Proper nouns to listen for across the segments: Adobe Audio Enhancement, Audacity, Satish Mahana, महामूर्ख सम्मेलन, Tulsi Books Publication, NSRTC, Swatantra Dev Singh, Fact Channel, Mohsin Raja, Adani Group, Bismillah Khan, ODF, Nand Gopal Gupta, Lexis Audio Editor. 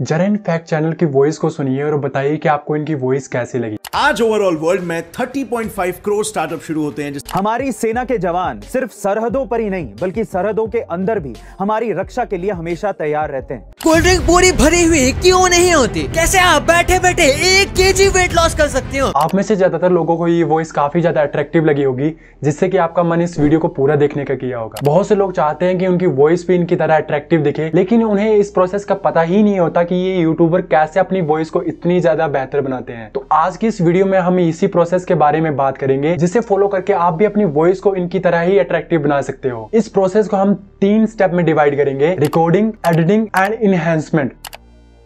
जरा इन fact channel की वॉइस को सुनिए और बताइए कि आपको इनकी वॉइस कैसी लगी। आज ओवरऑल वर्ल्ड में 30.5 करोड़ स्टार्टअप शुरू होते हैं। हमारी सेना के जवान सिर्फ सरहदों पर ही नहीं बल्कि सरहदों के अंदर भी हमारी रक्षा के लिए हमेशा तैयार रहते हैं। कोल्ड ड्रिंक पूरी भरी हुई क्यों नहीं होती? कैसे आप बैठे बैठे 1 kg वेट लॉस कर सकते हो? आप में से ज्यादातर लोगों को ये वॉइस काफी ज्यादा अट्रैक्टिव लगी होगी, जिससे कि आपका मन इस वीडियो को पूरा देखने का किया होगा। बहुत से लोग चाहते हैं कि उनकी वॉइस भी इनकी तरह अट्रैक्टिव दिखे, लेकिन उन्हें इस प्रोसेस का पता ही नहीं होता कि ये यूट्यूबर कैसे अपनी वॉइस को इतनी ज्यादा बेहतर बनाते हैं। तो आज की इस वीडियो में हम इसी प्रोसेस के बारे में बात करेंगे, जिसे फॉलो करके आप भी अपनी वॉइस को इनकी तरह ही अट्रैक्टिव बना सकते हो। इस प्रोसेस को हम 3 स्टेप में डिवाइड करेंगे: रिकॉर्डिंग, एडिटिंग एंड एनहांसमेंट।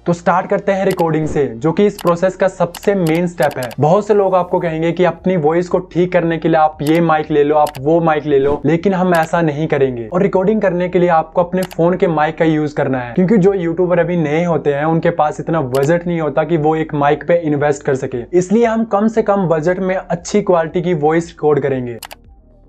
तो स्टार्ट करते हैं रिकॉर्डिंग से, जो कि इस प्रोसेस का सबसे मेन स्टेप है। बहुत से लोग आपको कहेंगे कि अपनी वॉइस को ठीक करने के लिए आप ये माइक ले लो, आप वो माइक ले लो, लेकिन हम ऐसा नहीं करेंगे। और रिकॉर्डिंग करने के लिए आपको अपने फोन के माइक का यूज करना है, क्योंकि जो यूट्यूबर अभी नए होते हैं उनके पास इतना बजट नहीं होता कि वो एक माइक पे इन्वेस्ट कर सके। इसलिए हम कम से कम बजट में अच्छी क्वालिटी की वॉइस रिकॉर्ड करेंगे।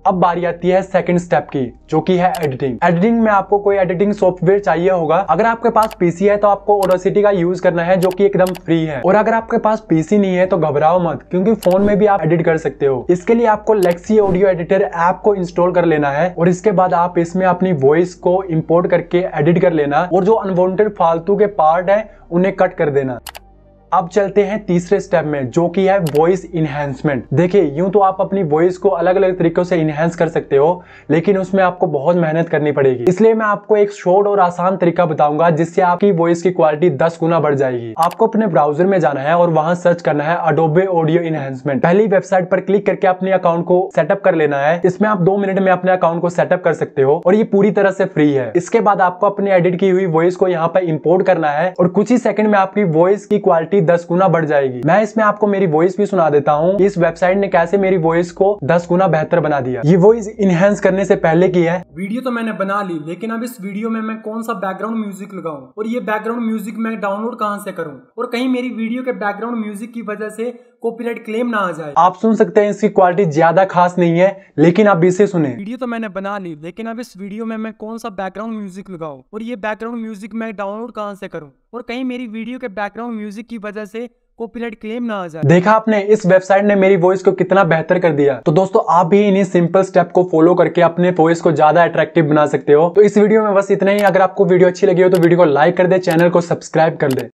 अब बारी आती है सेकंड स्टेप की, जो कि है एडिटिंग। एडिटिंग में आपको कोई एडिटिंग सॉफ्टवेयर चाहिए होगा। अगर आपके पास पीसी है तो आपको ऑडेसिटी का यूज करना है, जो कि एकदम फ्री है। और अगर आपके पास पीसी नहीं है तो घबराओ मत, क्योंकि फोन में भी आप एडिट कर सकते हो। इसके लिए आपको लेक्सी ऑडियो एडिटर ऐप को इंस्टॉल कर लेना है और इसके बाद आप इसमें अपनी वॉइस को इम्पोर्ट करके एडिट कर लेना और जो अनवांटेड फालतू के पार्ट है उन्हें कट कर देना। अब चलते हैं तीसरे स्टेप में, जो कि है वॉइस इनहेंसमेंट। देखिए, यूं तो आप अपनी वॉइस को अलग अलग तरीकों से इनहेंस कर सकते हो, लेकिन उसमें आपको बहुत मेहनत करनी पड़ेगी। इसलिए मैं आपको एक शॉर्ट और आसान तरीका बताऊंगा, जिससे आपकी वॉइस की क्वालिटी 10 गुना बढ़ जाएगी। आपको अपने ब्राउजर में जाना है और वहां सर्च करना है अडोबे ऑडियो इनहेंसमेंट। पहली वेबसाइट पर क्लिक करके अपने अकाउंट को सेटअप कर लेना है। इसमें आप 2 मिनट में अपने अकाउंट को सेटअप कर सकते हो और ये पूरी तरह से फ्री है। इसके बाद आपको अपनी एडिट की हुई वॉइस को यहाँ पर इम्पोर्ट करना है और कुछ ही सेकंड में आपकी वॉइस की क्वालिटी 10 गुना बढ़ जाएगी। मैं इसमें आपको मेरी वॉइस भी सुना देता हूँ। इस वेबसाइट ने कैसे मेरी वॉइस को 10 गुना बेहतर बना दिया। ये वॉइस इनहेंस करने से पहले की है। वीडियो तो मैंने बना ली, लेकिन अब इस वीडियो में मैं कौन सा बैकग्राउंड म्यूजिक लगाऊं और ये बैकग्राउंड म्यूजिक मैं डाउनलोड कहाँ से करूँ और कहीं मेरी वीडियो के बैकग्राउंड म्यूजिक की वजह से कॉपीराइट क्लेम ना आ जाए। आप सुन सकते हैं इसकी क्वालिटी ज्यादा खास नहीं है, लेकिन आप इसे सुने। वीडियो तो मैंने बना ली, लेकिन अब इस वीडियो में मैं कौन सा बैकग्राउंड म्यूजिक लगाऊं और ये बैकग्राउंड म्यूजिक मैं डाउनलोड कहाँ से करूं और कहीं मेरी वीडियो के बैकग्राउंड म्यूजिक की वजह से कॉपीराइट क्लेम ना आ जाए। देखा आपने, इस वेबसाइट ने मेरी वॉइस को कितना बेहतर कर दिया। तो दोस्तों, आप भी इन्हीं सिंपल स्टेप को फॉलो करके अपने वॉइस को ज्यादा अट्रैक्टिव बना सकते हो। तो इस वीडियो में बस इतना ही। अगर आपको वीडियो अच्छी लगी हो तो वीडियो को लाइक कर दे, चैनल को सब्सक्राइब कर दे।